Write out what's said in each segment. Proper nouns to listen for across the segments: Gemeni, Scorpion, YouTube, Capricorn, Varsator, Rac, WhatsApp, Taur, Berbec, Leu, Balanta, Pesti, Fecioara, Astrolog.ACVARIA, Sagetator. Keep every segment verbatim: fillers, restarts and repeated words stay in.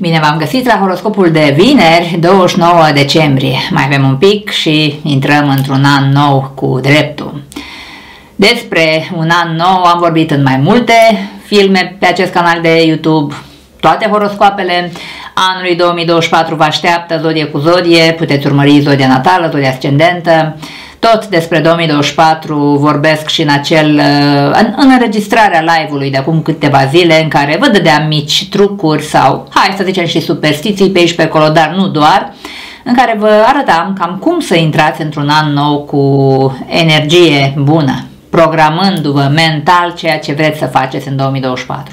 Bine v-am găsit la horoscopul de vineri, douăzeci și nouă decembrie. Mai avem un pic și intrăm într-un an nou cu dreptul. Despre un an nou am vorbit în mai multe filme pe acest canal de YouTube. Toate horoscoapele anului două mii douăzeci și patru vă așteaptă, zodie cu zodie, puteți urmări zodia natală, zodia ascendentă. Tot despre două mii douăzeci și patru vorbesc și în, acel, în, în înregistrarea live-ului de acum câteva zile, în care vă dădeam mici trucuri sau, hai să zicem, și superstiții pe aici pe acolo, dar nu doar, în care vă arătam cam cum să intrați într-un an nou cu energie bună, programându-vă mental ceea ce vreți să faceți în două mii douăzeci și patru.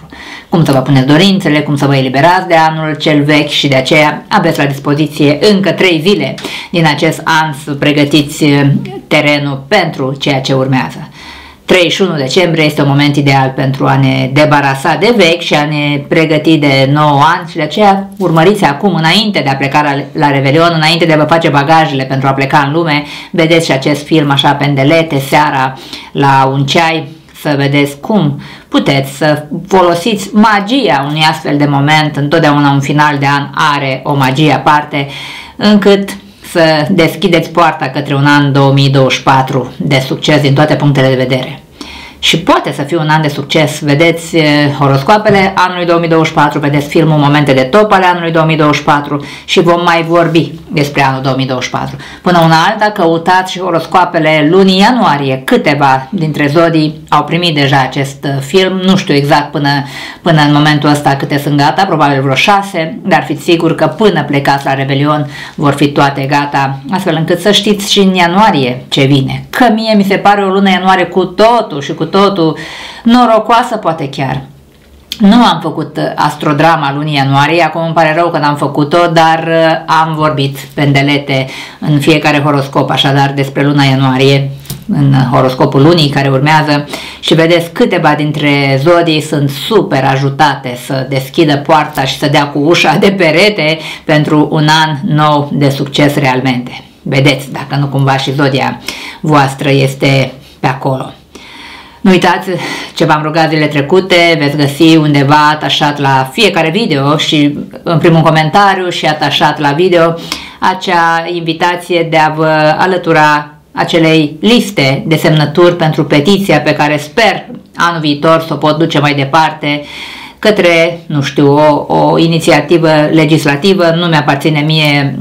Cum să vă puneți dorințele, cum să vă eliberați de anul cel vechi, și de aceea aveți la dispoziție încă trei zile din acest an să pregătiți terenul pentru ceea ce urmează. treizeci și unu decembrie este un moment ideal pentru a ne debarasa de vechi și a ne pregăti de nouă ani, și de aceea urmăriți acum, înainte de a pleca la Revelion, înainte de a vă face bagajele pentru a pleca în lume, vedeți și acest film așa pendelete seara la un ceai, să vedeți cum puteți să folosiți magia unui astfel de moment. Întotdeauna un final de an are o magie aparte, încât să deschideți poarta către un an două mii douăzeci și patru de succes din toate punctele de vedere. Și poate să fie un an de succes. Vedeți horoscoapele anului două mii douăzeci și patru, vedeți filmul Momente de top ale anului două mii douăzeci și patru și vom mai vorbi despre anul două mii douăzeci și patru. Până una alta, căutați și horoscoapele lunii ianuarie. Câteva dintre zodii au primit deja acest film. Nu știu exact până, până în momentul ăsta câte sunt gata, probabil vreo șase, dar fiți sigur că până plecați la Revelion vor fi toate gata, astfel încât să știți și în ianuarie ce vine. Că mie mi se pare o lună ianuarie cu totul și cu totul norocoasă, poate chiar. Nu am făcut astrodrama lunii ianuarie, acum îmi pare rău că n-am făcut-o, dar am vorbit pendelete în fiecare horoscop, așadar, despre luna ianuarie în horoscopul lunii care urmează, și vedeți câteva dintre zodii sunt super ajutate să deschidă poarta și să dea cu ușa de perete pentru un an nou de succes realmente. Vedeți dacă nu cumva și zodia voastră este pe acolo. Nu uitați ce v-am rugat zilele trecute, veți găsi undeva atașat la fiecare video și în primul comentariu și atașat la video acea invitație de a vă alătura acelei liste de semnături pentru petiția pe care sper anul viitor să o pot duce mai departe către, nu știu, o, o inițiativă legislativă. Nu mi-aparține mie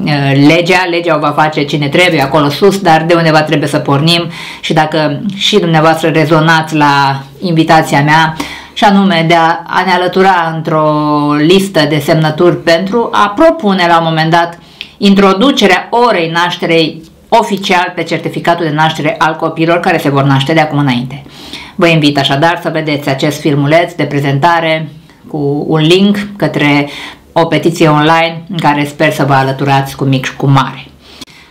legea, legea o va face cine trebuie acolo sus, dar de undeva trebuie să pornim, și dacă și dumneavoastră rezonați la invitația mea, și anume de a, a ne alătura într-o listă de semnături pentru a propune la un moment dat introducerea orei nașterei oficial pe certificatul de naștere al copilor care se vor naște de acum înainte. Vă invit așadar să vedeți acest filmuleț de prezentare cu un link către o petiție online în care sper să vă alăturați cu mic și cu mare.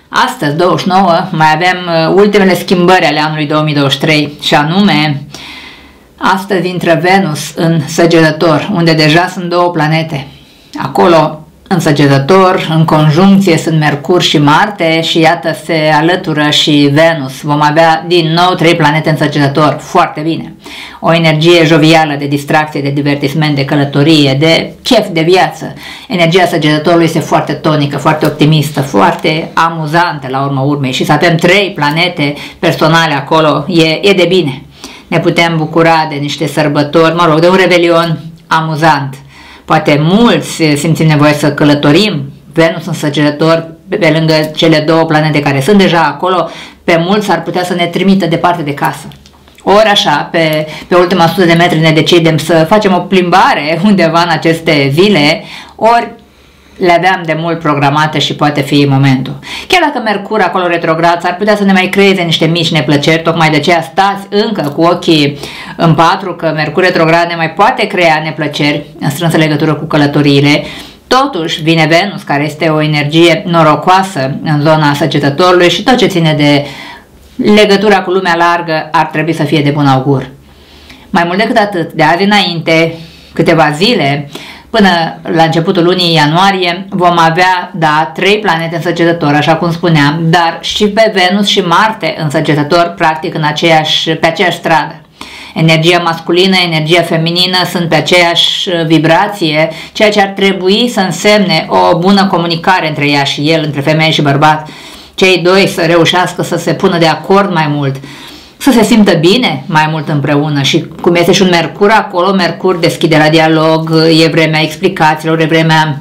Astăzi, douăzeci și nouă, mai avem ultimele schimbări ale anului două mii douăzeci și trei, și anume astăzi intră Venus în Săgetător, unde deja sunt două planete. Acolo în Săgetător, în conjuncție sunt Mercur și Marte, și iată se alătură și Venus. Vom avea din nou trei planete în Săgetător. Foarte bine. O energie jovială, de distracție, de divertisment, de călătorie, de chef de viață. Energia Săgetătorului este foarte tonică, foarte optimistă, foarte amuzantă la urma urmei, și să avem trei planete personale acolo e, e de bine. Ne putem bucura de niște sărbători, mă rog, de un revelion amuzant. Poate mulți simțim nevoie să călătorim. Venus în Săgetător, pe lângă cele două planete care sunt deja acolo, pe mulți ar putea să ne trimită departe de casă. Ori așa, pe, pe ultima sută de metri ne decidem să facem o plimbare undeva în aceste zile, ori le aveam de mult programate și poate fi momentul. Chiar dacă Mercur acolo retrograd ar putea să ne mai creeze niște mici neplăceri, tocmai de aceea stați încă cu ochii în patru, că Mercur retrograd ne mai poate crea neplăceri în strânsă legătură cu călătoriile. Totuși vine Venus, care este o energie norocoasă în zona Săgetătorului, și tot ce ține de legătura cu lumea largă ar trebui să fie de bun augur. Mai mult decât atât, de azi înainte, câteva zile, până la începutul lunii ianuarie, vom avea, da, trei planete în Săgetător, așa cum spuneam, dar și pe Venus și Marte în Săgetător, practic în aceeași, pe aceeași stradă. energia masculină, energia feminină sunt pe aceeași vibrație, ceea ce ar trebui să însemne o bună comunicare între ea și el, între femeie și bărbat, cei doi să reușească să se pună de acord mai mult, să se simtă bine mai mult împreună. Și cum este și un Mercur acolo, Mercur deschide la dialog, e vremea explicațiilor, e vremea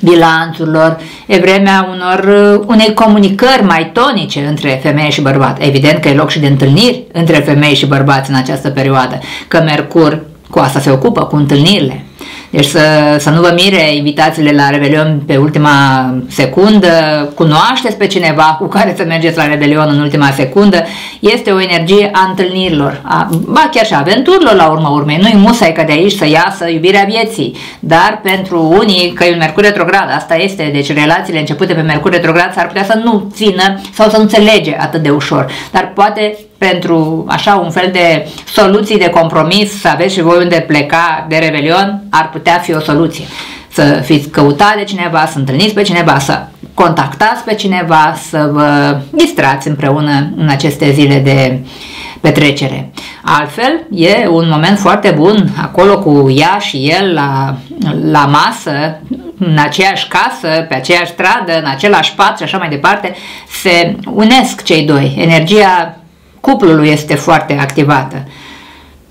bilanțurilor, e vremea unor, unei comunicări mai tonice între femeie și bărbat. Evident că e loc și de întâlniri între femei și bărbați în această perioadă, că Mercur cu asta se ocupă, cu întâlnirile. Deci să, să nu vă mire invitațiile la Revelion pe ultima secundă, cunoașteți pe cineva cu care să mergeți la Revelion în ultima secundă, este o energie a întâlnirilor, a, ba chiar și a aventurilor la urma urmei, nu-i musai că de aici să iasă iubirea vieții, dar pentru unii că e un Mercur retrograd, asta este, deci relațiile începute pe Mercur retrograd s-ar putea să nu țină sau să nu înțelege atât de ușor, dar poate pentru așa un fel de soluții de compromis, să aveți și voi unde pleca de Revelion, ar putea fi o soluție. Să fiți căutați de cineva, să întâlniți pe cineva, să contactați pe cineva, să vă distrați împreună în aceste zile de petrecere. Altfel, e un moment foarte bun acolo cu ea și el la, la masă, în aceeași casă, pe aceeași stradă, în același pat și așa mai departe, se unesc cei doi. Energia cuplului este foarte activată,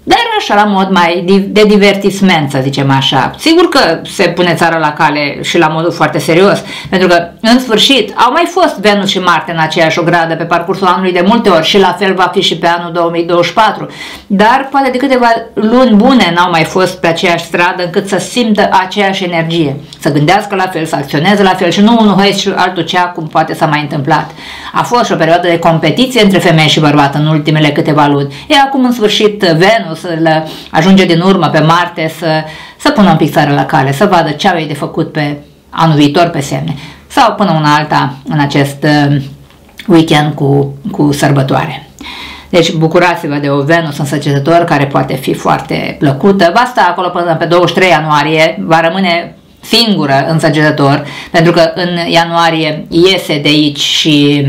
dar așa la mod mai de divertisment, să zicem așa. Sigur că se pune țara la cale și la modul foarte serios, pentru că în sfârșit au mai fost Venus și Marte în aceeași ogradă pe parcursul anului de multe ori și la fel va fi și pe anul două mii douăzeci și patru, dar poate de câteva luni bune n-au mai fost pe aceeași stradă încât să simtă aceeași energie, să gândească la fel, să acționeze la fel și nu unul hăi și altul cea, cum poate s-a mai întâmplat. A fost și o perioadă de competiție între femei și bărbat în ultimele câteva luni. E acum în sfârșit Venus să ajunge din urmă pe Marte să, să pună un pic țara la cale, să vadă ce au ei de făcut pe anul viitor pe semne sau până una alta în acest weekend cu, cu sărbătoare. Deci bucurați-vă de o Venus însăcetător care poate fi foarte plăcută. Va sta acolo până pe douăzeci și trei ianuarie, va rămâne singură în Săgetător, pentru că în ianuarie iese de aici și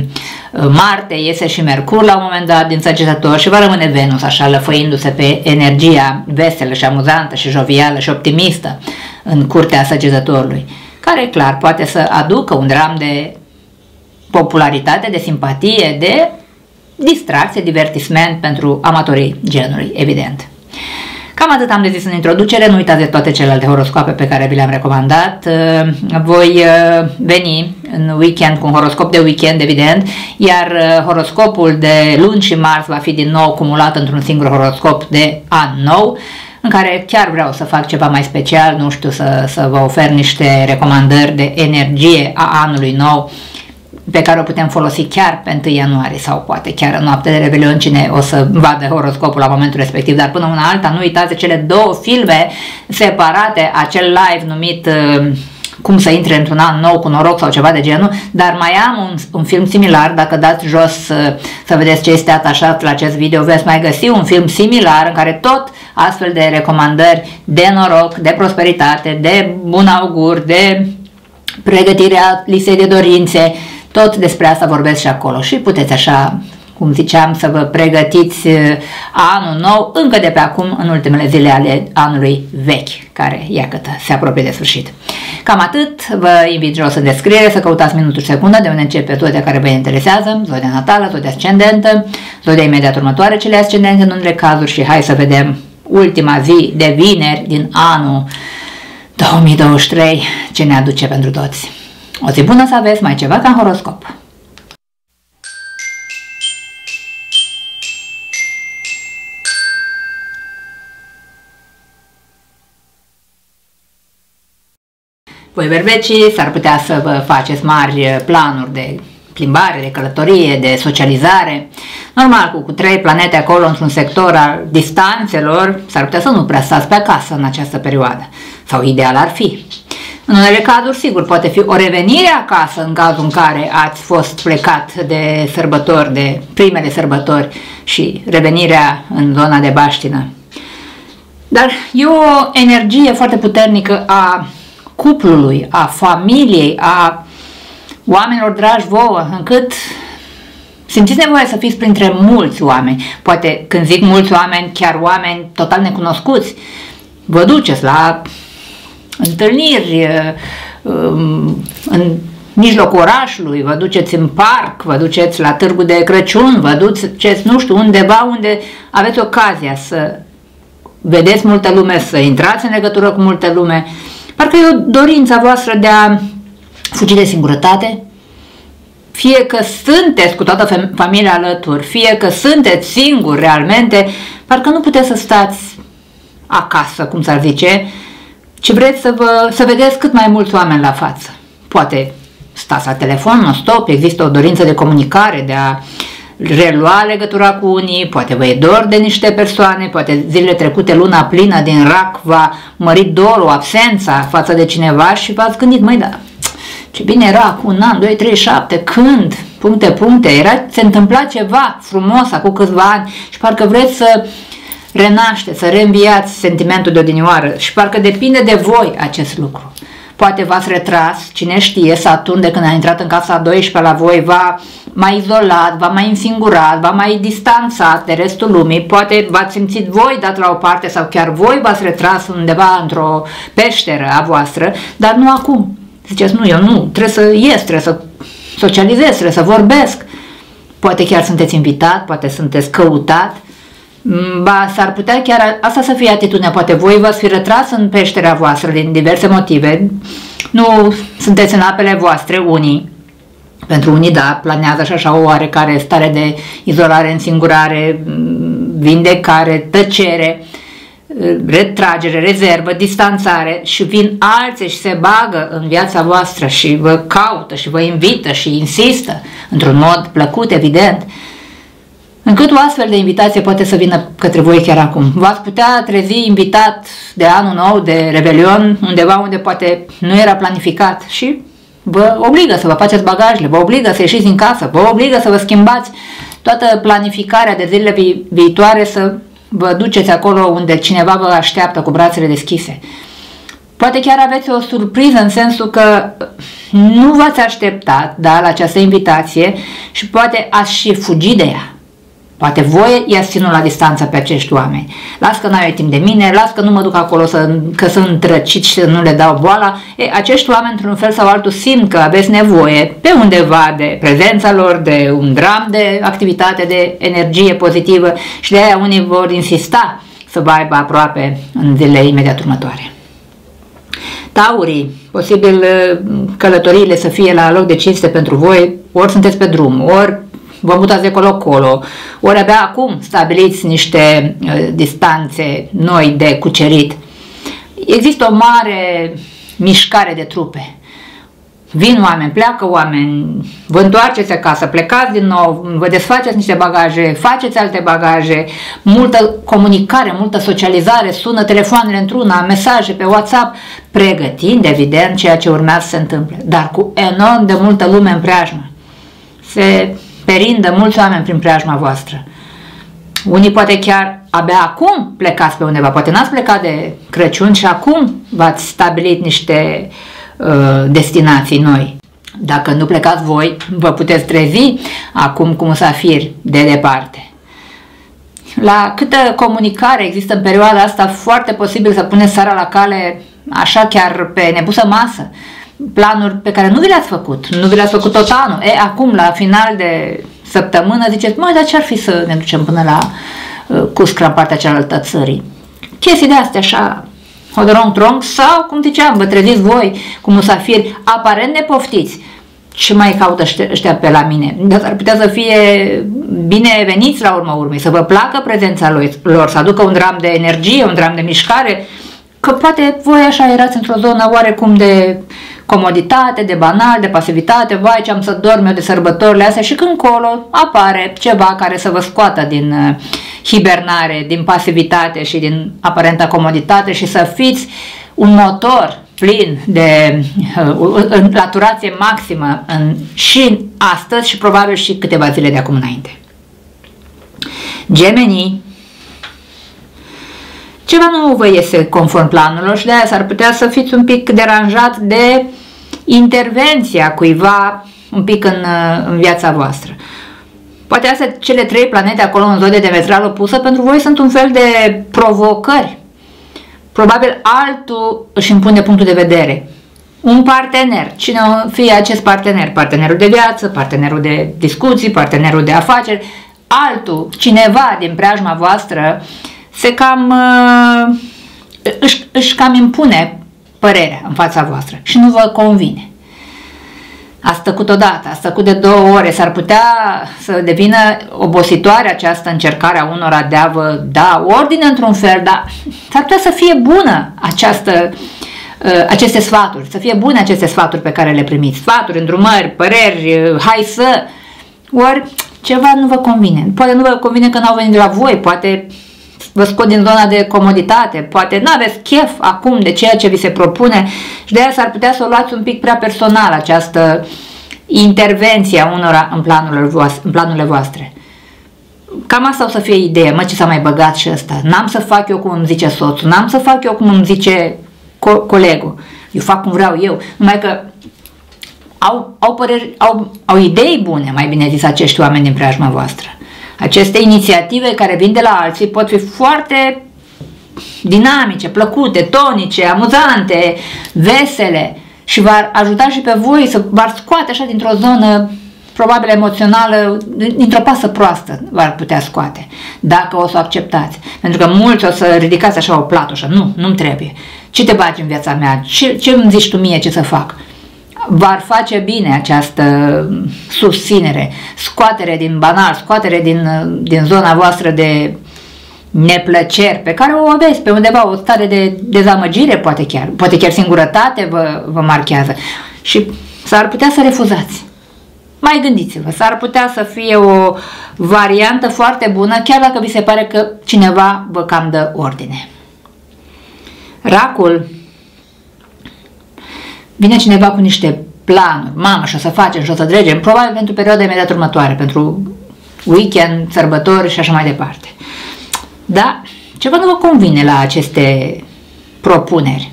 Marte, iese și Mercur la un moment dat din Săgetător și va rămâne Venus așa lăfăindu-se pe energia veselă și amuzantă și jovială și optimistă în curtea Săgetătorului, care clar poate să aducă un dram de popularitate, de simpatie, de distracție, divertisment pentru amatorii genului, evident. Cam atât am de zis în introducere, nu uitați de toate celelalte horoscoape pe care vi le-am recomandat. Voi veni în weekend cu un horoscop de weekend, evident, iar horoscopul de luni și marți va fi din nou cumulat într-un singur horoscop de an nou, în care chiar vreau să fac ceva mai special, nu știu, să, să vă ofer niște recomandări de energie a anului nou, pe care o putem folosi chiar pe întâi ianuarie sau poate chiar în noaptea de Revelion, cine o să vadă horoscopul la momentul respectiv. Dar până una alta, nu uitați de cele două filme separate, acel live numit Cum să intre într-un an nou cu noroc sau ceva de genul, dar mai am un, un film similar. Dacă dați jos să vedeți ce este atașat la acest video, veți mai găsi un film similar în care tot astfel de recomandări de noroc, de prosperitate, de bun augur, de pregătirea listei de dorințe, tot despre asta vorbesc și acolo și puteți așa, cum ziceam, să vă pregătiți anul nou încă de pe acum, în ultimele zile ale anului vechi, care iată se apropie de sfârșit. Cam atât, vă invit jos în descriere să căutați minutul și secunda de unde începe toate care vă interesează, zodia natală, zodia ascendentă, zodia imediat următoare, cele ascendente în unele cazuri și hai să vedem ultima zi de vineri din anul două mii douăzeci și trei ce ne aduce pentru toți. O zi bună să aveți, mai ceva ca în horoscop. Voi berbecii, s-ar putea să vă faceți mari planuri de plimbare, de călătorie, de socializare. Normal, cu, cu trei planete acolo într-un sector al distanțelor, s-ar putea să nu prea stați pe acasă în această perioadă. Sau ideal ar fi. În unele cazuri, sigur, poate fi o revenire acasă în cazul în care ați fost plecat de sărbători, de primele sărbători și revenirea în zona de baștină. Dar e o energie foarte puternică a cuplului, a familiei, a oamenilor dragi vouă, încât Simțiți nevoia să fiți printre mulți oameni, poate când zic mulți oameni, chiar oameni total necunoscuți. Vă duceți la întâlniri în mijlocul orașului, vă duceți în parc, vă duceți la târgul de Crăciun, vă duceți nu știu undeva unde aveți ocazia să vedeți multă lume, să intrați în legătură cu multă lume. Parcă e o dorință voastră de a fugi de singurătate, fie că sunteți cu toată familia alături, fie că sunteți singuri realmente, parcă nu puteți să stați acasă, cum s-ar zice, ci vreți să, vă, să vedeți cât mai mulți oameni la față. Poate stați la telefon, nu stop, există o dorință de comunicare, de a relua legătura cu unii, poate vă e dor de niște persoane, poate zilele trecute, luna plină din Rac v-a mărit dorul, absența față de cineva și v-ați gândit, măi, da, ce bine era, un an, doi, trei, șapte, când, puncte, puncte, era, se întâmpla ceva frumos acum câțiva ani și parcă vreți să renașteți, să reînviați sentimentul de odinioară și parcă depinde de voi acest lucru. Poate v-ați retras, cine știe, Saturn de când a intrat în casa a doisprezecea la voi v-a mai izolat, v-a mai însingurat, v-a mai distanțat de restul lumii, poate v-ați simțit voi dat la o parte sau chiar voi v-ați retras undeva într-o peșteră a voastră, dar nu acum. Ziceți, nu, eu nu, trebuie să ies, trebuie să socializez, trebuie să vorbesc. Poate chiar sunteți invitat, poate sunteți căutat, ba, s-ar putea chiar asta să fie atitudinea, poate voi v-ați fi retras în peștera voastră din diverse motive, nu sunteți în apele voastre unii, pentru unii da, planează și așa o oarecare stare de izolare, însingurare, vindecare, tăcere, retragere, rezervă, distanțare și vin alții și se bagă în viața voastră și vă caută și vă invită și insistă într-un mod plăcut, evident, încât o astfel de invitație poate să vină către voi chiar acum. V-ați putea trezi invitat de anul nou, de Revelion, undeva unde poate nu era planificat și vă obligă să vă faceți bagajele, vă obligă să ieșiți din casă, vă obligă să vă schimbați toată planificarea de zilele vi viitoare, să vă duceți acolo unde cineva vă așteaptă cu brațele deschise. Poate chiar aveți o surpriză în sensul că nu v-ați așteptat, da, la această invitație și poate ați și fugi de ea. Poate voi i-ați ținut la distanță pe acești oameni. Las că n-ai timp de mine, las că nu mă duc acolo să, că sunt trăcit și să nu le dau boala. E, acești oameni, într-un fel sau altul, simt că aveți nevoie pe undeva de prezența lor, de un dram de activitate, de energie pozitivă și de aia unii vor insista să vă aibă aproape în zilele imediat următoare. Taurii, posibil călătoriile să fie la loc de cinste pentru voi, ori sunteți pe drum, ori vă mutați de colo-colo, ori abia acum stabiliți niște distanțe noi de cucerit. Există o mare mișcare de trupe. Vin oameni, pleacă oameni, vă întoarceți acasă, plecați din nou, vă desfaceți niște bagaje, faceți alte bagaje, multă comunicare, multă socializare, sună telefoanele într-una, mesaje pe WhatsApp, pregătind, evident, ceea ce urmează să se întâmple, dar cu enorm de multă lume în preajmă. Se perindă mulți oameni prin preajma voastră. Unii poate chiar abia acum plecați pe undeva, poate n-ați plecat de Crăciun și acum v-ați stabilit niște uh, destinații noi. Dacă nu plecați voi, vă puteți trezi acum cu musafiri de departe. La câtă comunicare există în perioada asta, foarte posibil să puneți țara la cale așa chiar pe nebusă masă. Planuri pe care nu vi le-ați făcut, nu vi le-ați făcut tot anul. E, acum, la final de săptămână, ziceți, măi, dar ce-ar fi să ne ducem până la uh, Cuscra, în partea cealaltă țării? Chestii de astea, așa, hodorong-trong, sau, cum ziceam, vă treziți voi cu musafiri, aparent nepoftiți. Ce mai caută ăștia pe la mine? Dar ar putea să fie bineveniți la urma urmei, să vă placă prezența lor, să aducă un dram de energie, un dram de mișcare, că poate voi așa erați într-o zonă oarecum de comoditate, de banal, de pasivitate, vai ce am să dorm eu de sărbătorile astea și când colo apare ceva care să vă scoată din uh, hibernare, din pasivitate și din aparenta comoditate și să fiți un motor plin de uh, laturație maximă în, și astăzi și probabil și câteva zile de acum înainte. Gemenii, ceva nu vă iese conform planurilor și de aia s-ar putea să fiți un pic deranjat de intervenția cuiva un pic în, în viața voastră. Poate astea, cele trei planete acolo în zodia diametral opusă, pentru voi sunt un fel de provocări. Probabil altul își impune punctul de vedere. Un partener, cine o fie acest partener, partenerul de viață, partenerul de discuții, partenerul de afaceri, altul, cineva din preajma voastră, se cam, își, își cam impune părerea în fața voastră și nu vă convine. Ați tăcut odată, ați tăcut de două ore, s-ar putea să devină obositoare această încercare a unora de a vă da ordine într-un fel, dar s-ar putea să fie bună această, aceste sfaturi, să fie bune aceste sfaturi pe care le primiți, sfaturi, îndrumări, păreri, hai să, ori ceva nu vă convine, poate nu vă convine că n-au venit de la voi, poate vă scot din zona de comoditate, poate nu aveți chef acum de ceea ce vi se propune și de aia s-ar putea să o luați un pic prea personal această intervenție a unora în planurile voastre, în planurile voastre. Cam asta o să fie ideea, mă, ce s-a mai băgat și ăsta. N-am să fac eu cum îmi zice soțul, n-am să fac eu cum îmi zice co colegul, eu fac cum vreau eu, numai că au, au, păreri, au, au idei bune, mai bine zis, acești oameni din preajma voastră. Aceste inițiative care vin de la alții pot fi foarte dinamice, plăcute, tonice, amuzante, vesele și v-ar ajuta și pe voi să v-ar scoate așa dintr-o zonă probabil emoțională, dintr-o pasă proastă v-ar putea scoate, dacă o să o acceptați. Pentru că mulți o să ridicați așa o platușă, nu, nu-mi trebuie. Ce te bagi în viața mea? Ce, ce îmi zici tu mie ce să fac? V-ar face bine această susținere, scoatere din banal, scoatere din, din zona voastră de neplăceri pe care o aveți pe undeva, o stare de dezamăgire poate chiar, poate chiar singurătate vă, vă marchează și s-ar putea să refuzați. Mai gândiți-vă, s-ar putea să fie o variantă foarte bună chiar dacă vi se pare că cineva vă cam dă ordine. Racul. Vine cineva cu niște planuri, mamă, și o să facem, și o să dregem, probabil pentru perioada imediat următoare, pentru weekend, sărbători și așa mai departe. Dar ceva nu vă convine la aceste propuneri.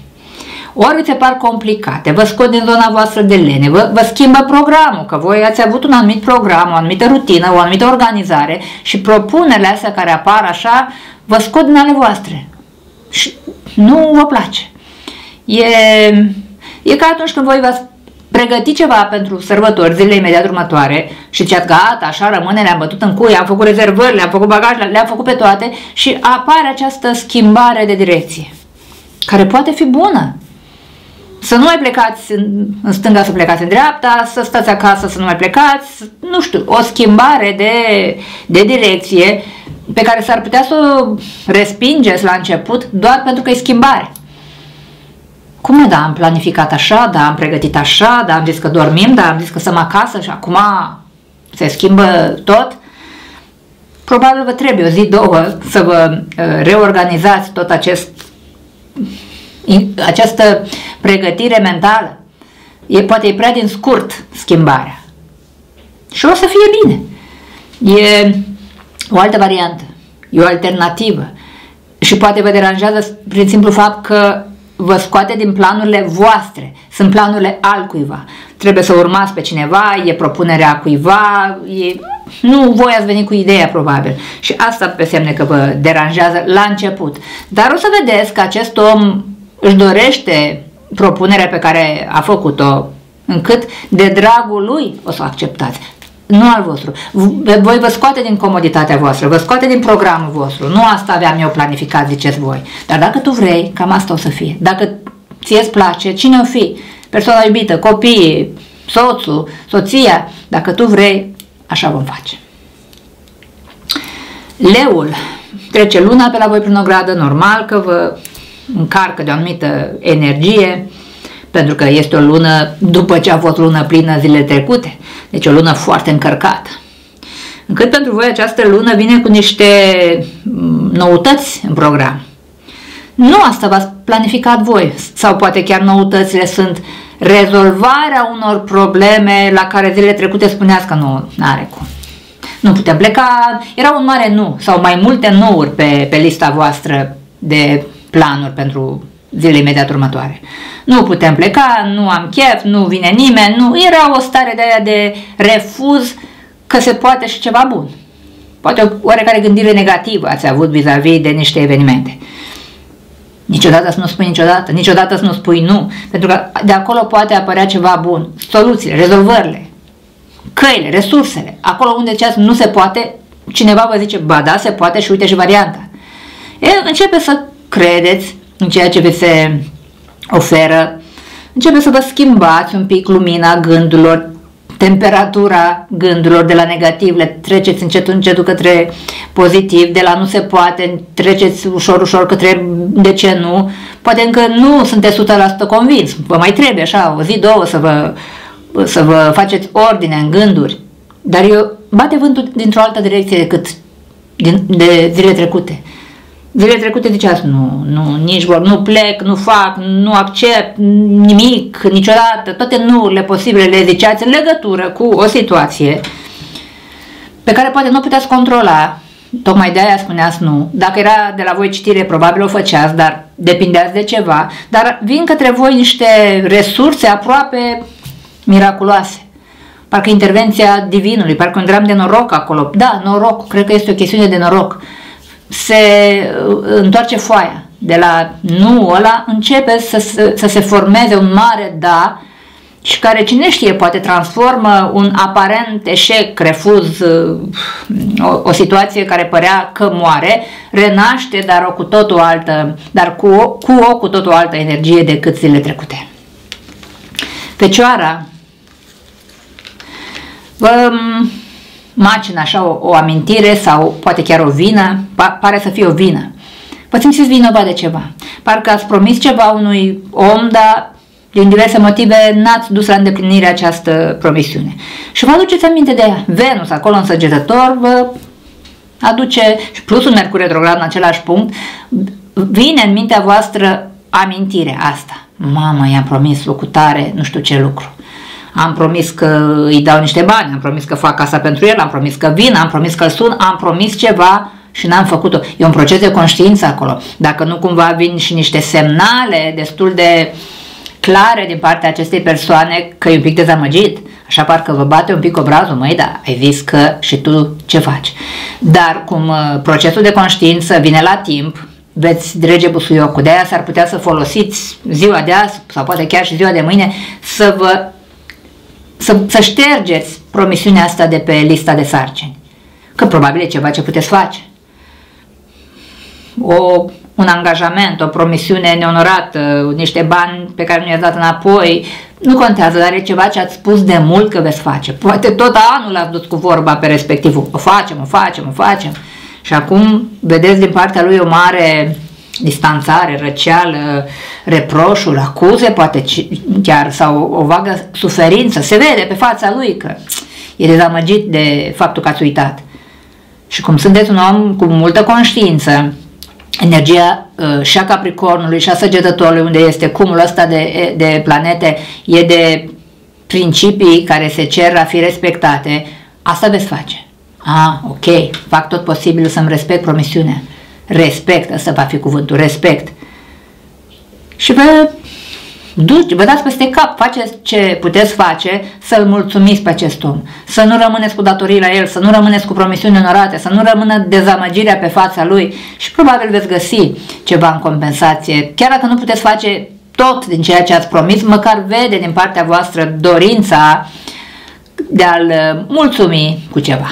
Ori vi se par complicate, vă scot din zona voastră de lene, vă, vă schimbă programul, că voi ați avut un anumit program, o anumită rutină, o anumită organizare și propunerile astea care apar așa, vă scot din ale voastre. Și nu vă place. E... E ca atunci când voi v-ați pregătit ceva pentru sărbători, zilele imediat următoare și ziceați gata, așa rămâne, le-am bătut în cui, am făcut rezervări, le-am făcut bagajele, le-am făcut pe toate și apare această schimbare de direcție, care poate fi bună. Să nu mai plecați în stânga, să plecați în dreapta, să stați acasă, să nu mai plecați, nu știu, o schimbare de, de direcție pe care s-ar putea să o respingeți la început doar pentru că e schimbare. Cum, da, am planificat așa, da, am pregătit așa, da, am zis că dormim, da, am zis că stăm acasă și acum se schimbă tot. Probabil vă trebuie o zi, două, să vă reorganizați tot acest, această pregătire mentală. E, poate e prea din scurt schimbarea. Și o să fie bine. E o altă variantă, e o alternativă. Și poate vă deranjează prin simplu fapt că vă scoate din planurile voastre, sunt planurile altcuiva. Trebuie să urmați pe cineva, e propunerea cuiva, e... nu voi ați venit cu ideea probabil. Și asta pe semne că vă deranjează la început. Dar o să vedeți că acest om își dorește propunerea pe care a făcut-o, încât de dragul lui o să o acceptați. Nu al vostru. Voi vă scoate din comoditatea voastră, vă scoate din programul vostru. Nu asta aveam eu planificat, ziceți voi. Dar dacă tu vrei, cam asta o să fie. Dacă ție îți place, cine o fi? Persoana iubită, copiii, soțul, soția. Dacă tu vrei, așa vom face. Leul. Trece luna pe la voi prin o gradă, normal că vă încarcă de o anumită energie, pentru că este o lună după ce a fost lună plină zilele trecute. Deci o lună foarte încărcată. Încât pentru voi această lună vine cu niște noutăți în program. Nu asta v-ați planificat voi. Sau poate chiar noutățile sunt rezolvarea unor probleme la care zilele trecute spuneați că nu are cum. Nu putem pleca. Era un mare nu. Sau mai multe nouri pe, pe lista voastră de planuri pentru zilele imediat următoare. Nu putem pleca, nu am chef, nu vine nimeni, nu. Era o stare de aia de refuz că se poate și ceva bun. Poate o oarecare gândire negativă ați avut vis-a-vis de niște evenimente. Niciodată să nu spui niciodată, niciodată să nu spui nu, pentru că de acolo poate apărea ceva bun. Soluțiile, rezolvările, căile, resursele, acolo unde ceas nu se poate, cineva vă zice, ba da, se poate și uite și varianta. E, începe să credeți în ceea ce vi se oferă, începe să vă schimbați un pic lumina gândurilor, temperatura gândurilor de la negativ, le treceți încet, încet către pozitiv, de la nu se poate, treceți ușor, ușor către de ce nu, poate încă nu sunteți o sută la sută convins, vă mai trebuie așa o zi, două să vă, să vă faceți ordine în gânduri, dar eu bate vântul dintr-o altă direcție decât din, de zilele trecute. Zilele trecute ziceați, nu, nu, nici vor, nu plec, nu fac, nu accept nimic, niciodată, toate nu-urile posibile le ziceați în legătură cu o situație pe care poate nu puteți controla, tocmai de-aia spuneați nu. Dacă era de la voi citire, probabil o făceați, dar depindeați de ceva, dar vin către voi niște resurse aproape miraculoase. Parcă intervenția divinului, parcă un dram de noroc acolo. Da, noroc, cred că este o chestiune de noroc. Se întoarce foaia de la nu ăla, începe să, să, să se formeze un mare da și care cine știe poate transformă un aparent eșec, refuz, o, o situație care părea că moare, renaște dar o cu totul altă, dar cu o cu, o, cu totul altă energie decât zilele trecute. Fecioara vă macină așa o, o amintire sau poate chiar o vină, pa, pare să fie o vină. Vă simțiți vinovat de ceva. Parcă ați promis ceva unui om, dar din diverse motive n-ați dus la îndeplinire această promisiune. Și vă aduceți aminte de ea. Venus, acolo în Săgetător, vă aduce, și plus un Mercur retrograd în același punct, vine în mintea voastră amintirea asta. Mamă, i-am promis cu tare, nu știu ce lucru. Am promis că îi dau niște bani, am promis că fac casa pentru el, am promis că vin, am promis că îl sun, am promis ceva și n-am făcut-o. E un proces de conștiință acolo. Dacă nu cumva vin și niște semnale destul de clare din partea acestei persoane că e un pic dezamăgit, așa parcă vă bate un pic obrazul, măi, da, ai zis că și tu ce faci. Dar cum procesul de conștiință vine la timp, veți drege busuiocul. De aia s-ar putea să folosiți ziua de azi sau poate chiar și ziua de mâine să vă Să, să ștergeți promisiunea asta de pe lista de sarcini. Că probabil e ceva ce puteți face. O, un angajament, o promisiune neonorată, niște bani pe care nu i-ați dat înapoi, nu contează, dar e ceva ce ați spus de mult că veți face. Poate tot anul ați dus cu vorba pe respectivul. O facem, o facem, o facem. Și acum vedeți din partea lui o mare distanțare, răceală, reproșul, acuze poate chiar sau o vagă suferință, se vede pe fața lui că e dezamăgit de faptul că ați uitat. Și cum sunteți un om cu multă conștiință, energia și a Capricornului și a Săgetătorului, unde este cumul ăsta de, de planete, e de principii care se cer a fi respectate, asta veți face. Ah, ok, fac tot posibil să-mi respect promisiunea. Respect, ăsta va fi cuvântul, respect. Și vă duci, vă dați peste cap, faceți ce puteți face să-l mulțumiți pe acest om, să nu rămâneți cu datorii la el, să nu rămâneți cu promisiuni onorate, să nu rămână dezamăgirea pe fața lui și probabil veți găsi ceva în compensație. Chiar dacă nu puteți face tot din ceea ce ați promis, măcar vede din partea voastră dorința de a-l mulțumi cu ceva.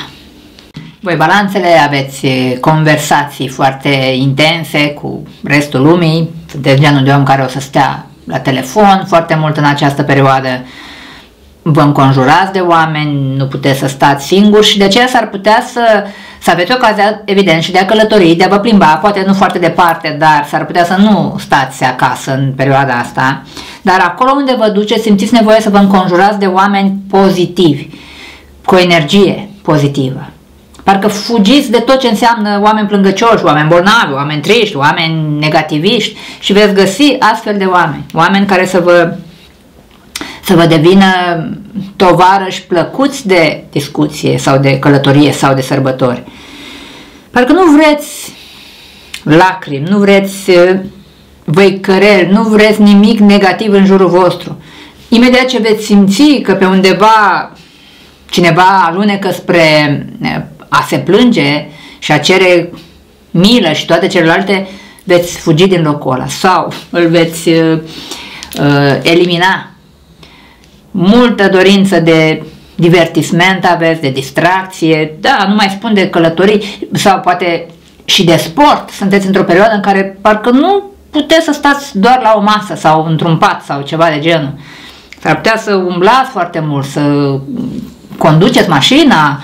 Voi, balanțele, aveți conversații foarte intense cu restul lumii, sunteți genul de om care o să stea la telefon foarte mult în această perioadă, vă înconjurați de oameni, nu puteți să stați singuri și de aceea s-ar putea să, să aveți ocazia, evident, și de a călători, de a vă plimba, poate nu foarte departe, dar s-ar putea să nu stați acasă în perioada asta, dar acolo unde vă duceți simțiți nevoie să vă înconjurați de oameni pozitivi, cu o energie pozitivă. Parcă fugiți de tot ce înseamnă oameni plângăcioși, oameni bolnavi, oameni triști, oameni negativiști și veți găsi astfel de oameni. Oameni care să vă, să vă devină tovarăși plăcuți de discuție sau de călătorie sau de sărbători. Parcă nu vreți lacrimi, nu vreți văicăreli, nu vreți nimic negativ în jurul vostru. Imediat ce veți simți că pe undeva cineva alunecă spre a se plânge și a cere milă și toate celelalte, veți fugi din locul ăla sau îl veți uh, elimina. Multă dorință de divertisment aveți, de distracție, da, nu mai spun de călătorii sau poate și de sport. Sunteți într-o perioadă în care parcă nu puteți să stați doar la o masă sau într-un pat sau ceva de genul. S-ar putea să umblați foarte mult, să conduceți mașina,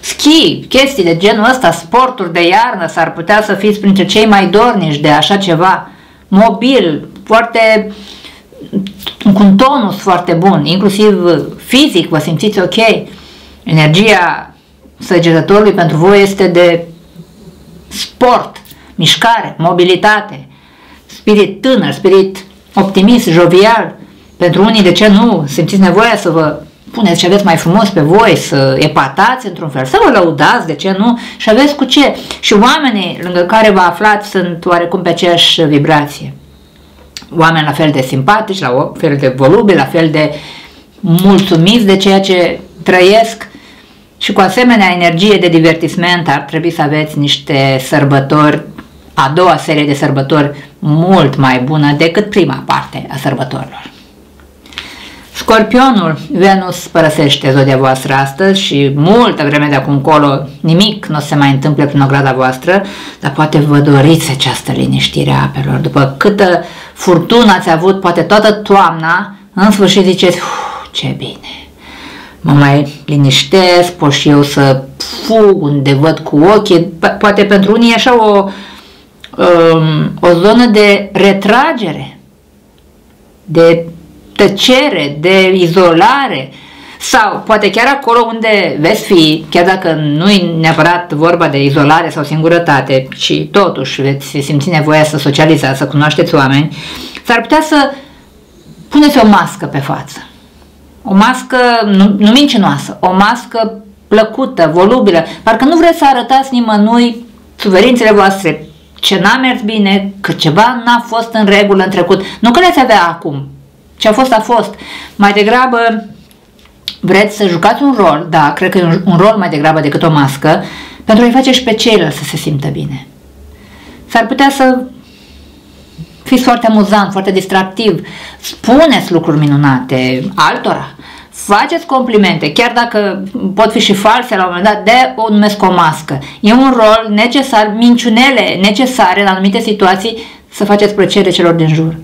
schi, chestii de genul ăsta, sporturi de iarnă, s-ar putea să fiți printre cei mai dornici de așa ceva, mobil, foarte, cu un tonus foarte bun, inclusiv fizic, vă simțiți ok. Energia săgetătorului pentru voi este de sport, mișcare, mobilitate, spirit tânăr, spirit optimist, jovial. Pentru unii, de ce nu, simțiți nevoia să vă puneți ce aveți mai frumos pe voi, să epatați într-un fel, să vă lăudați, de ce nu, și aveți cu ce. Și oamenii lângă care vă aflați sunt oarecum pe aceeași vibrație. Oameni la fel de simpatici, la fel de volubili, la fel de mulțumiți de ceea ce trăiesc și cu asemenea energie de divertisment. Ar trebui să aveți niște sărbători, a doua serie de sărbători mult mai bună decât prima parte a sărbătorilor. Scorpionul, Venus părăsește zodia voastră astăzi și multă vreme de acum încolo nimic nu se mai întâmplă prin ograda voastră, dar poate vă doriți această liniștire a apelor. După câtă furtună ați avut, poate toată toamna, în sfârșit ziceți, ce bine, mă mai liniștesc, pot și eu să fug unde văd cu ochii. Poate pentru unii e așa o, o zonă de retragere, de tăcere, de izolare sau poate chiar acolo unde veți fi, chiar dacă nu e neapărat vorba de izolare sau singurătate, ci totuși veți simți nevoia să socializați, să cunoașteți oameni, s-ar putea să puneți o mască pe față, o mască nu, nu mincinoasă, o mască plăcută, volubilă, parcă nu vreți să arătați nimănui suferințele voastre, ce n-a mers bine, că ceva n-a fost în regulă în trecut, nu că le-ați avea acum. Ce a fost, a fost. Mai degrabă vreți să jucați un rol, da, cred că e un, un rol mai degrabă decât o mască, pentru a-i face și pe ceilalți să se simtă bine. S-ar putea să fiți foarte amuzant, foarte distractiv, spuneți lucruri minunate altora, faceți complimente, chiar dacă pot fi și false la un moment dat, de o numesc o mască. E un rol necesar, minciunele necesare în anumite situații să faceți plăcere celor din jur.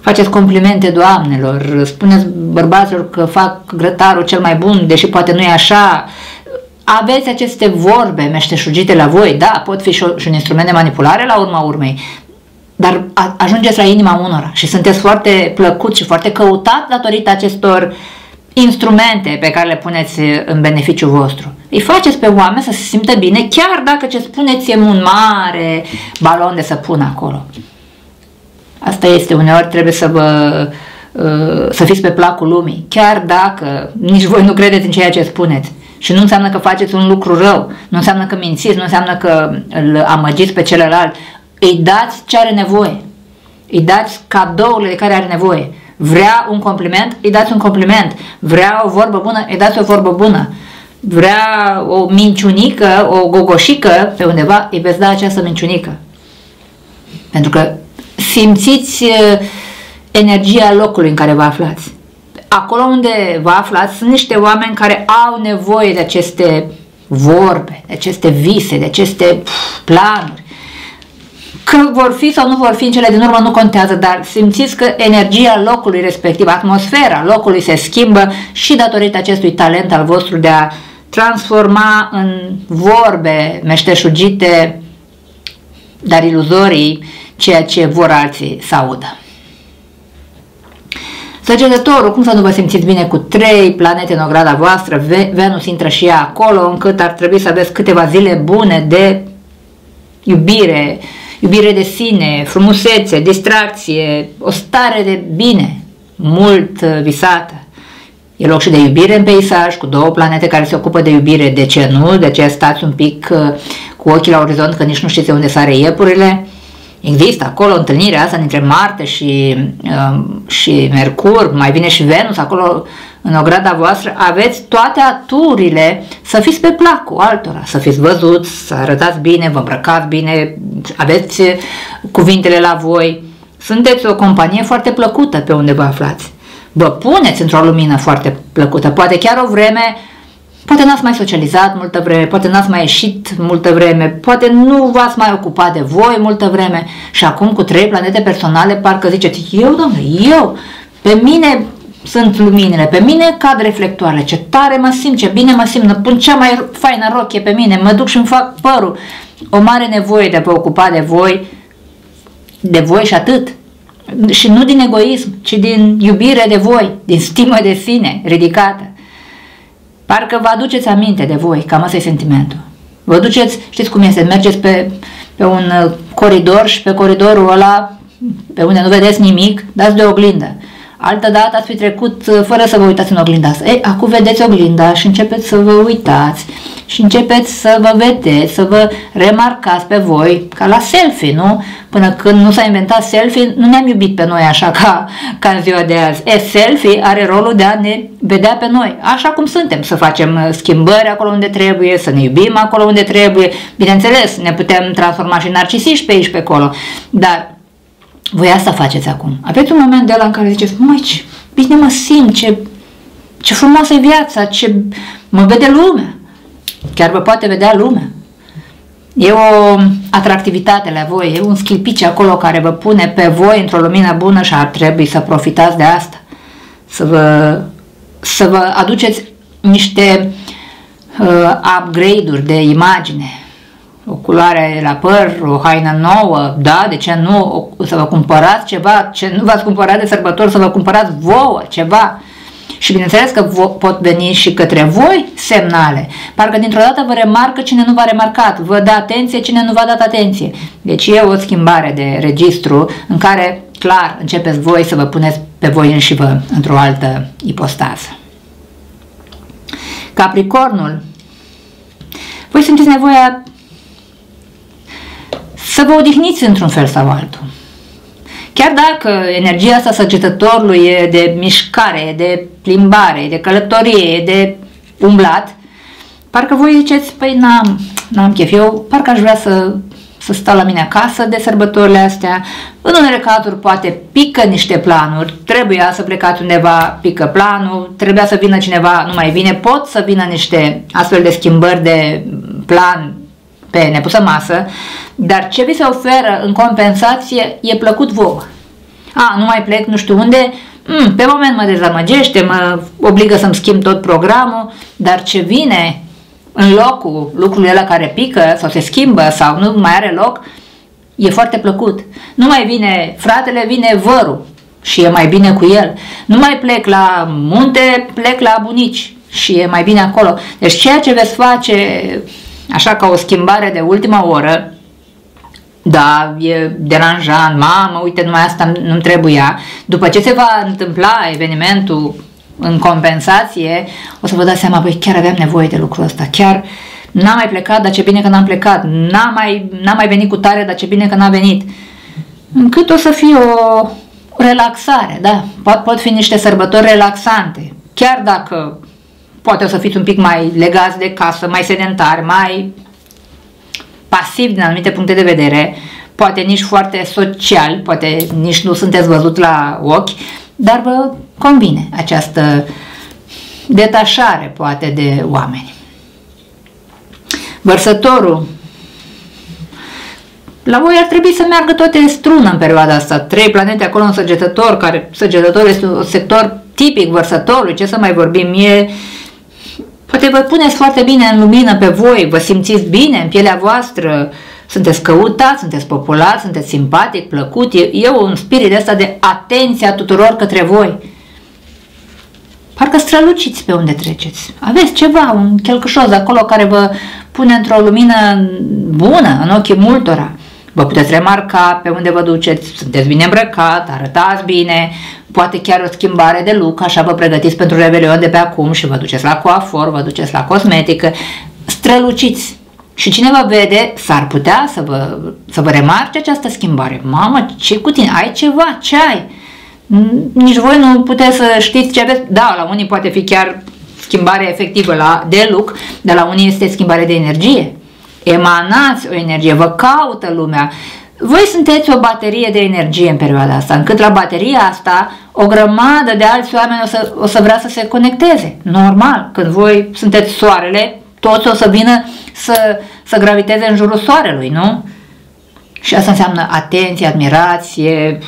Faceți complimente doamnelor, spuneți bărbaților că fac grătarul cel mai bun, deși poate nu e așa. Aveți aceste vorbe meșteșugite la voi, da, pot fi și un instrument de manipulare la urma urmei, dar ajungeți la inima unora și sunteți foarte plăcut și foarte căutat datorită acestor instrumente pe care le puneți în beneficiul vostru. Îi faceți pe oameni să se simtă bine, chiar dacă ce spuneți e un mare balon de săpun acolo. Asta este, uneori trebuie să vă să fiți pe placul lumii, chiar dacă nici voi nu credeți în ceea ce spuneți. Și nu înseamnă că faceți un lucru rău, nu înseamnă că mințiți, nu înseamnă că îl amăgiți pe celălalt. Îi dați ce are nevoie, îi dați cadourile de care are nevoie. Vrea un compliment, îi dați un compliment. Vrea o vorbă bună, îi dați o vorbă bună. Vrea o minciunică, o gogoșică pe undeva, îi veți da această minciunică. Pentru că simțiți energia locului în care vă aflați. Acolo unde vă aflați sunt niște oameni care au nevoie de aceste vorbe, de aceste vise, de aceste planuri. Că vor fi sau nu vor fi în cele din urmă nu contează, dar simțiți că energia locului respectiv, atmosfera locului se schimbă și datorită acestui talent al vostru de a transforma în vorbe meșteșugite, dar iluzorii, ceea ce vor alții să audă. Săgetătorul, cum să nu vă simțiți bine cu trei planete în ograda voastră, Venus intră și ea acolo, încât ar trebui să aveți câteva zile bune de iubire, iubire de sine, frumusețe, distracție, o stare de bine, mult visată. E loc și de iubire în peisaj, cu două planete care se ocupă de iubire, de ce nu, de ce stați un pic cu ochii la orizont, că nici nu știți unde sare iepurile. Există acolo întâlnirea asta dintre Marte și, și Mercur, mai bine și Venus, acolo în ograda voastră aveți toate aturile să fiți pe placul altora, să fiți văzuți, să arătați bine, vă îmbrăcați bine, aveți cuvintele la voi. Sunteți o companie foarte plăcută pe unde vă aflați. Vă puneți într-o lumină foarte plăcută, poate chiar o vreme, poate n-ați mai socializat multă vreme, poate n-ați mai ieșit multă vreme, poate nu v-ați mai ocupat de voi multă vreme și acum cu trei planete personale parcă ziceți, eu, domnule, eu, pe mine sunt luminile, pe mine cad reflectoarele, ce tare mă simt, ce bine mă simt, pun cea mai faină rochie pe mine, mă duc și îmi fac părul. O mare nevoie de a vă ocupa de voi, de voi și atât. Și nu din egoism, ci din iubire de voi, din stimă de sine ridicată. Parcă vă aduceți aminte de voi, cam asta e sentimentul. Vă duceți, știți cum este, mergeți pe, pe un coridor și pe coridorul ăla, pe unde nu vedeți nimic, dați de oglindă. Altădată ați fi trecut fără să vă uitați în oglinda asta. Ei, acum vedeți oglinda și începeți să vă uitați și începeți să vă vedeți, să vă remarcați pe voi, ca la selfie, nu? Până când nu s-a inventat selfie, nu ne-am iubit pe noi așa ca, ca în ziua de azi. E, selfie are rolul de a ne vedea pe noi, așa cum suntem, să facem schimbări acolo unde trebuie, să ne iubim acolo unde trebuie. Bineînțeles, ne putem transforma și în narcisiști pe aici, pe acolo, dar voi asta faceți acum. Aveți un moment de la în care ziceți, măi, ce bine mă simt, ce, ce frumoasă e viața, ce mă vede lumea. Chiar vă poate vedea lumea. E o atractivitate la voi, e un schilpici acolo care vă pune pe voi într-o lumină bună și ar trebui să profitați de asta. Să vă, să vă aduceți niște uh, upgrade-uri de imagine. O culoare la păr, o haină nouă, da, de ce nu, o, să vă cumpărați ceva, ce nu v-ați cumpărat de sărbători, să vă cumpărați vouă ceva. Și bineînțeles că pot veni și către voi semnale. Parcă dintr-o dată vă remarcă cine nu v-a remarcat, vă dă atenție cine nu v-a dat atenție. Deci e o schimbare de registru în care, clar, începeți voi să vă puneți pe voi înși vă într-o altă ipostază. Capricornul. Voi simțiți nevoia să vă odihniți într-un fel sau altul. Chiar dacă energia asta săgetătorului e de mișcare, e de plimbare, e de călătorie, e de umblat, parcă voi ziceți, păi n-am, n-am chef, eu parcă aș vrea să, să stau la mine acasă de sărbătorile astea. În unele cazuri poate pică niște planuri, trebuia să plecați undeva, pică planul, trebuia să vină cineva, nu mai vine, pot să vină niște astfel de schimbări de plan pe nepusă masă, dar ce vi se oferă în compensație e plăcut vouă. A, nu mai plec nu știu unde, mm, pe moment mă dezamăgește, mă obligă să-mi schimb tot programul, dar ce vine în locul lucrurilor ăla care pică sau se schimbă sau nu mai are loc, e foarte plăcut. Nu mai vine fratele, vine vărul și e mai bine cu el. Nu mai plec la munte, plec la bunici și e mai bine acolo. Deci ceea ce veți face așa ca o schimbare de ultima oră, da, e deranjant, mamă, uite, numai asta nu-mi trebuia. După ce se va întâmpla evenimentul în compensație, o să vă dați seama, băi, chiar aveam nevoie de lucrul ăsta, chiar n-am mai plecat, dar ce bine că n-am plecat, n-am mai, n-am mai venit cu tare, dar ce bine că n-a venit. Încât o să fie o relaxare, da, pot, pot fi niște sărbători relaxante, chiar dacă poate o să fiți un pic mai legați de casă, mai sedentari, mai pasivi din anumite puncte de vedere, poate nici foarte social, poate nici nu sunteți văzut la ochi, dar vă convine această detașare, poate, de oameni. Vărsătorul. La voi ar trebui să meargă toate în strună în perioada asta. Trei planete acolo în săgetător, care săgetător este un sector tipic vărsătorului, ce să mai vorbim, e... Poate vă puneți foarte bine în lumină pe voi, vă simțiți bine în pielea voastră, sunteți căutați, sunteți populari, sunteți simpatic, plăcut, e, e un spirit ăsta de atenția tuturor către voi. Parcă străluciți pe unde treceți. Aveți ceva, un chelcășos acolo care vă pune într-o lumină bună, în ochii multora. Vă puteți remarca pe unde vă duceți, sunteți bine îmbrăcat, arătați bine, poate chiar o schimbare de look, așa vă pregătiți pentru revelion de pe acum și vă duceți la coafor, vă duceți la cosmetică, străluciți. Și cine vă vede s-ar putea să vă, să vă remarce această schimbare. Mamă, ce cu tine? Ai ceva? Ce ai? Nici voi nu puteți să știți ce aveți. Da, la unii poate fi chiar schimbare efectivă la, de look, dar la unii este schimbare de energie. Emanați o energie, vă caută lumea. Voi sunteți o baterie de energie în perioada asta, încât la bateria asta o grămadă de alți oameni o să, o să vrea să se conecteze. Normal, când voi sunteți soarele, toți o să vină să, să graviteze în jurul soarelui, nu? Și asta înseamnă atenție, admirație,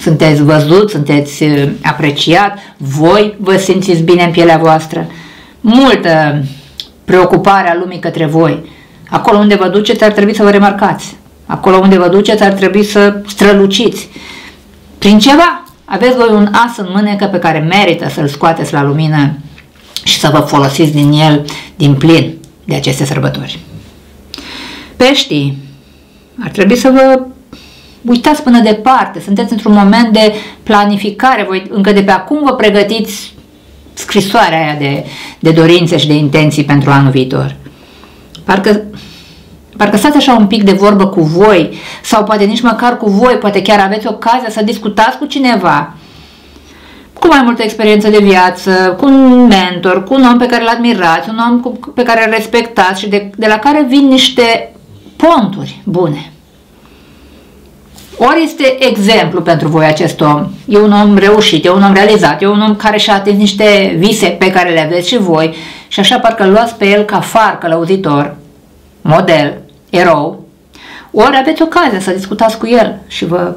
sunteți văzuți, sunteți apreciat, voi vă simțiți bine în pielea voastră. Multă preocupare a lumii către voi. Acolo unde vă duceți ar trebui să vă remarcați. Acolo unde vă duceți ar trebui să străluciți. Prin ceva aveți voi un as în mânecă pe care merită să-l scoateți la lumină și să vă folosiți din el din plin de aceste sărbători. Peștii, ar trebui să vă uitați până departe, sunteți într-un moment de planificare, voi încă de pe acum vă pregătiți scrisoarea aia de, de dorințe și de intenții pentru anul viitor. Parcă, parcă stați așa un pic de vorbă cu voi, sau poate nici măcar cu voi, poate chiar aveți ocazia să discutați cu cineva cu mai multă experiență de viață, cu un mentor, cu un om pe care îl admirați, un om cu, pe care îl respectați și de, de la care vin niște ponturi bune. Ori este exemplu pentru voi acest om, e un om reușit, e un om realizat, e un om care și-a atins niște vise pe care le aveți și voi și așa parcă luați pe el ca far, călăuzitor, model, erou, ori aveți ocazia să discutați cu el și vă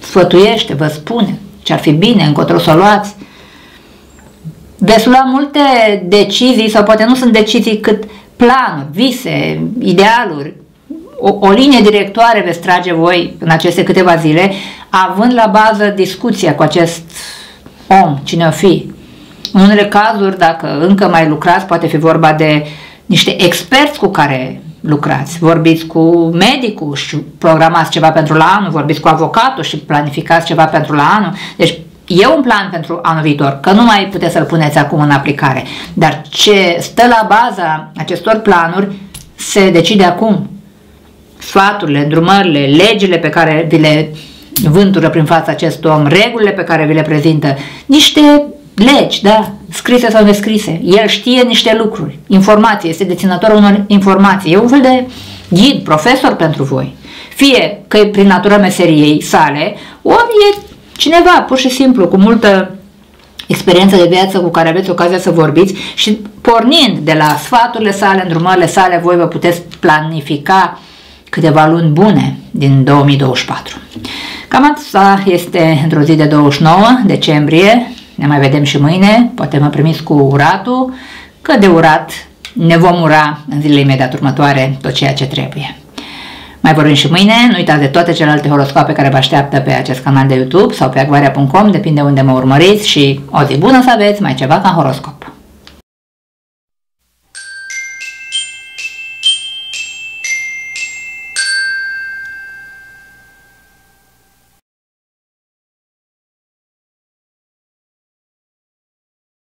sfătuiește, vă spune ce ar fi bine, încotro să o luați. Veți lua multe decizii sau poate nu sunt decizii cât planuri, vise, idealuri. O, o linie directoare veți trage voi în aceste câteva zile, având la bază discuția cu acest om, cine o fi. În unele cazuri, dacă încă mai lucrați, poate fi vorba de niște experți cu care lucrați. Vorbiți cu medicul și programați ceva pentru la anul, vorbiți cu avocatul și planificați ceva pentru la anul. Deci e un plan pentru anul viitor, că nu mai puteți să-l puneți acum în aplicare. Dar ce stă la baza acestor planuri se decide acum. Sfaturile, îndrumările, legile pe care vi le vântură prin fața acest om, regulile pe care vi le prezintă, niște legi, da, scrise sau nescrise. El știe niște lucruri, informații, este deținătorul unor informații, e un fel de ghid, profesor pentru voi. Fie că e prin natura meseriei sale, ori e cineva, pur și simplu, cu multă experiență de viață cu care aveți ocazia să vorbiți și pornind de la sfaturile sale, îndrumările sale, voi vă puteți planifica câteva luni bune din două mii douăzeci și patru. Cam asta este într-o zi de douăzeci și nouă decembrie. Ne mai vedem și mâine. Poate mă primiți cu uratul, că de urat ne vom ura în zilele imediat următoare tot ceea ce trebuie. Mai vorbim și mâine. Nu uitați de toate celelalte horoscoape care vă așteaptă pe acest canal de YouTube sau pe acvaria punct com, depinde unde mă urmăriți și o zi bună să aveți, mai ceva ca horoscop.